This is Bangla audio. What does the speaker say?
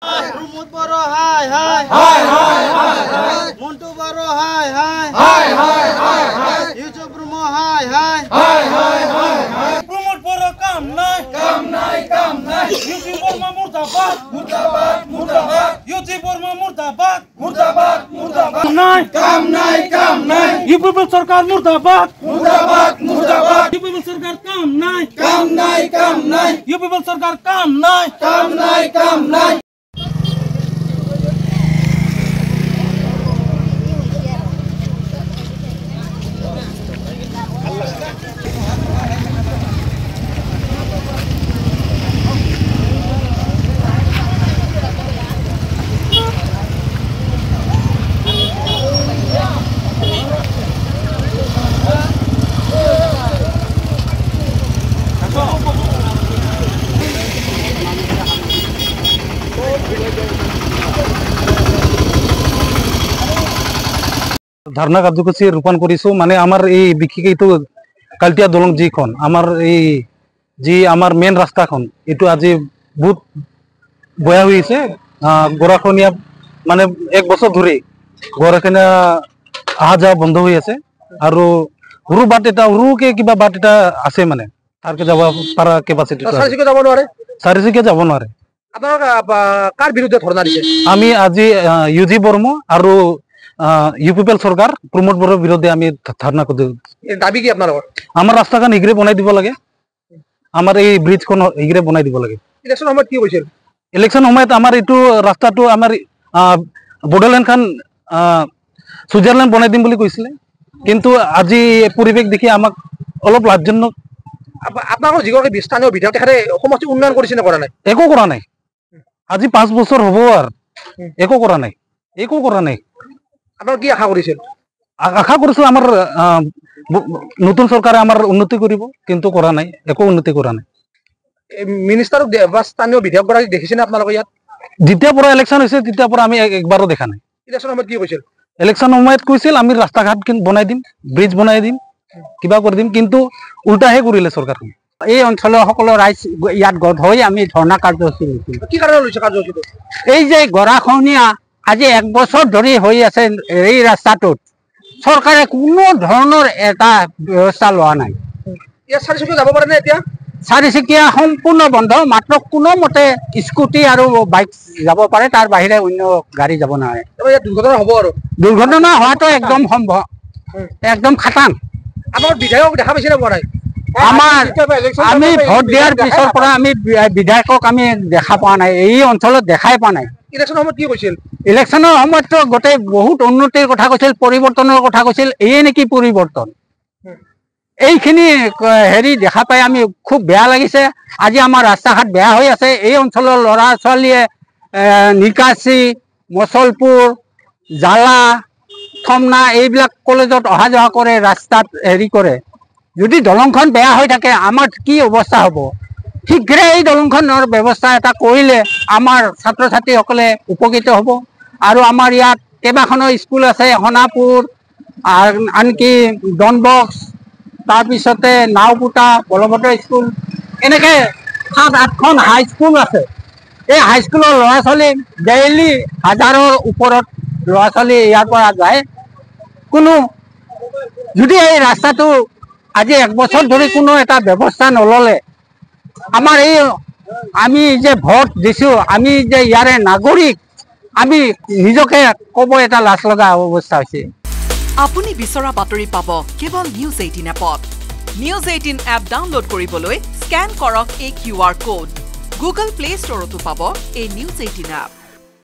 Promod Baro, hi, hi, hi, hi, hi. Montu Baro, hi, hi, hi, hi, hi. YouTube Promo, hi, hi, hi, hi, hi. Promod Baro, come nai, come nai, come nai. YouTube Promo, murtabak, murtabak, murtabak. YouTube Promo, murtabak, murtabak, murtabak. Come nai, come nai, come nai. YouTube Sarkar, murtabak, murtabak, murtabak. YouTube Sarkar, come nai, come nai, come nai. YouTube Sarkar, come nai, come nai, come nai. ধারণা কার্যসূচী রূপায়ণ কৰিছো মানে আমার এই বিশেষ কালটিয়া দলং যখন আমার এই যে আমার মেইন রাস্তাখন এই আজি বহুত বয়া হয়েছে গড়াখনিয়া মানে এক বছর ধরে গড়াখনিয়া আহা যাওয়া বন্ধ হয়ে আছে আর সৰু বাট এটা সৰুকে কিবা বাট এটা আছে মানে তারকে যাব পারা ক্যাপাসিটি চাৰিচুকে যাব নোৱাৰে কার বিরুদ্ধে ধর্ণা দিছে আমি আজি ইউজি বৰ্মা আর ইউপিএল সরকার প্রমোদ বড়োর বিরুদ্ধে আমি ধারণা করি দাবি কি আপনার আমার রাস্তাখান ইগরে বনাই দিব লাগে আমার এই ব্রিজখন ইগরে বনাই দিব লাগে ইলেকশন সময়ত কি হইছিল ইলেকশন সময়ত আমার এই রাস্তাটো আমার বড়োলেন খান সুইজারল্যান্ড বনাই দিম বলি কইছিলে কিন্তু আজি পরিবেশ দেখি আমাক অল্প লাভজনক আপনার যিগৰাকী বিস্তানীয় বিধায়ক তেখেতে সমষ্টিৰ উন্নয়ন কৰিছে নে কৰা নাই একো কৰা নাই আজি 5 বছৰ হ'ব আৰু একো কৰা নাই আপনার কি আশা করেছিল আশা করেছিল আমার নতুন সরকারে আমার উন্নতি করব কিন্তু করা নাই একো উন্নতি করা নাই মিনিস্টার বা স্থানীয় বিধায়ক গড়াই দেখিছেন আপনাদের ইয়াত যেতিয়া পড়া ইলেকশন হইছে তেতিয়া পড়া আমি একবারও দেখা নাই ইলেকশন সময়ত কি কইছিল ইলেকশন সময়ত কইছিল আমি রাস্তা ঘাট বনাই দিম ব্রিজ বনাই দিম কিবা কৰি দিম কিন্তু উল্টাহে কৰিলে সরকার এই অঞ্চলৰ সকলো ৰাইজ ইয়াত গড হৈ আমি ধর্ণা কাৰ্যসূচী লৈছিল কি কাৰণে লৈছিল কাৰ্যসূচী এই যে গড়াখনিয়া আজি এক বছর ধরে হয়ে আছে এই রাস্তাটোত সরকারে কোনো ধরনের এটা ব্যবস্থা লওয়া নাই চারিচকীয়া সম্পূর্ণ বন্ধ মাত্র কোনো মতে স্কুটি আর বাইক যাব পারে তার বাহিরে অন্য গাড়ি যাব নোৱাৰে দুর্ঘটনা হব আর দুর্ঘটনা হওয়াটা একদম সম্ভব একদম খাটাং আমার বিধায়ক দেখা পাইছে না পড়াই আমার আমি ভোট দেওয়ার পিছৰ পৰা আমি বিধায়কক আমি দেখা পোৱা নাই এই অঞ্চলত দেখাই পোৱা নাই ইলেকশন সময়ত কি কৈছিল ইলেকশনৰ সময়ত তো গোটেই বহুত উন্নতিৰ কথা কৈছিল পৰিৱৰ্তনৰ কথা কৈছিল এই নেকি পৰিৱৰ্তন এইখিনি হেৰি দেখা পাই আমি খুব বেয়া লাগিছে আজি আমাৰ ৰাস্তা ঘাট বেয়া হৈ আছে এই অঞ্চলৰ ল'ৰা ছোৱালীয়ে নিকাশী মুছলপুৰ জালা থমনা এইবিলাক কলেজত অহা যোৱা কৰে ৰাস্তাত হেৰি কৰে যদি দলংখন বেয়া হৈ থাকে আমাৰ কি অৱস্থা হ'ব শীঘ্ৰে এই দলংখনৰ ব্যৱস্থা এটা কৰিলে আমাৰ ছাত্ৰ ছাত্ৰীসকলে উপকৃত হ'ব আৰু আমাৰ ইয়াত কেইবাখনো স্কুল আছে সোণাপুৰ আনকি ডনবক্স তাৰপিছতে নাওপুটা বলভদ্ৰ স্কুল এনেকৈ 7-8খন হাইস্কুল আছে এই হাইস্কুলৰ ল'ৰা ছোৱালী ডেইলি হাজাৰৰ ওপৰত ল'ৰা ছোৱালী ইয়াৰ পৰা যায় কোনো যদি এই ৰাস্তাটো আজি এক বছৰ ধৰি কোনো এটা ব্যৱস্থা নল'লে আমার এই আমি যে ভোট দিছো আমি যে ইয়ারে নাগরিক আমি নিজকে কব এটা লাজ লগা অবস্থা হয়েছে আপনি বিচরা বাতৰি পাব কেবল নিউজ 18 এপত নিউজ 18 এপ ডাউনলোড কৰিবলৈ স্ক্যান কৰক এই কিউআর কোড গুগল প্লে ষ্টৰতো পাব এই নিউজ 18 এপ।